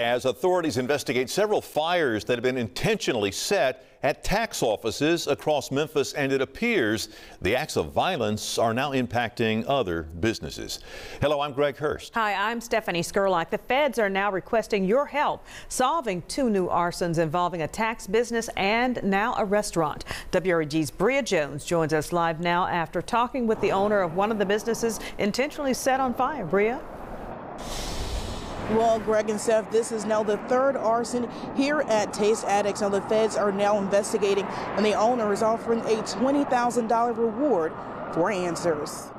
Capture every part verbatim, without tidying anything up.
as authorities investigate several fires that have been intentionally set at tax offices across Memphis, and it appears the acts of violence are now impacting other businesses. Hello, I'm Greg Hurst. Hi, I'm Stephanie Skurlik. The feds are now requesting your help solving two new arsons involving a tax business and now a restaurant. W R E G's Bria Jones joins us live now after talking with the owner of one of the businesses intentionally set on fire. Bria? Well, Greg and Steph, this is now the third arson here at Taste Addicts. Now, the feds are now investigating, and the owner is offering a twenty thousand dollar reward for answers.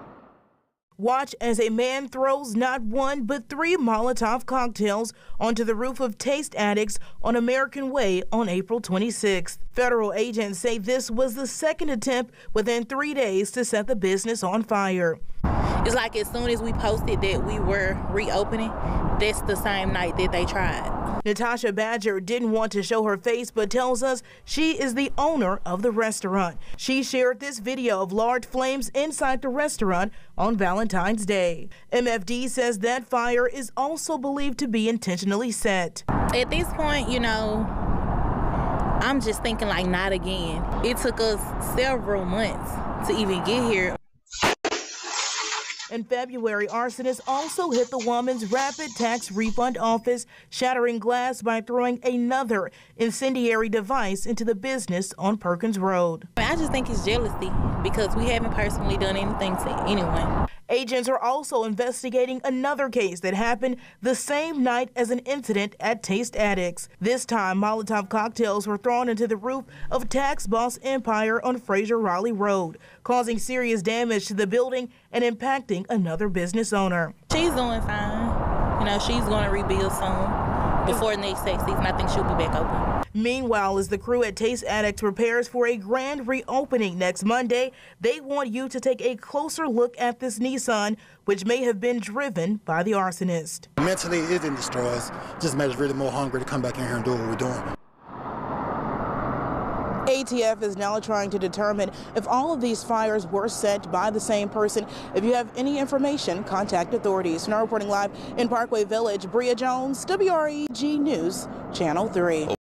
Watch as a man throws not one, but three Molotov cocktails onto the roof of Taste Addicts on American Way on April twenty-sixth. Federal agents say this was the second attempt within three days to set the business on fire. It's like as soon as we posted that we were reopening, that's the same night that they tried. Natasha Badger didn't want to show her face, but tells us she is the owner of the restaurant. She shared this video of large flames inside the restaurant on Valentine's Day. M F D says that fire is also believed to be intentionally set. At this point, you know, I'm just thinking like, not again. It took us several months to even get here. In February, arsonists also hit the woman's Rapid Tax Refund office, shattering glass by throwing another incendiary device into the business on Perkins Road. I just think it's jealousy because we haven't personally done anything to anyone. Agents are also investigating another case that happened the same night as an incident at Taste Addicts. This time, Molotov cocktails were thrown into the roof of Tax Boss Empire on Fraser Raleigh Road, causing serious damage to the building and impacting another business owner. She's doing fine. You know, she's going to rebuild soon. Before next tax season, I think she'll be back open. Meanwhile, as the crew at Taste Addicts prepares for a grand reopening next Monday, they want you to take a closer look at this Nissan, which may have been driven by the arsonist. Mentally, it didn't destroy us. It just made us really more hungry to come back in here and do what we're doing. A T F is now trying to determine if all of these fires were set by the same person. If you have any information, contact authorities. Now reporting live in Parkway Village, Bria Jones, W R E G News, Channel three.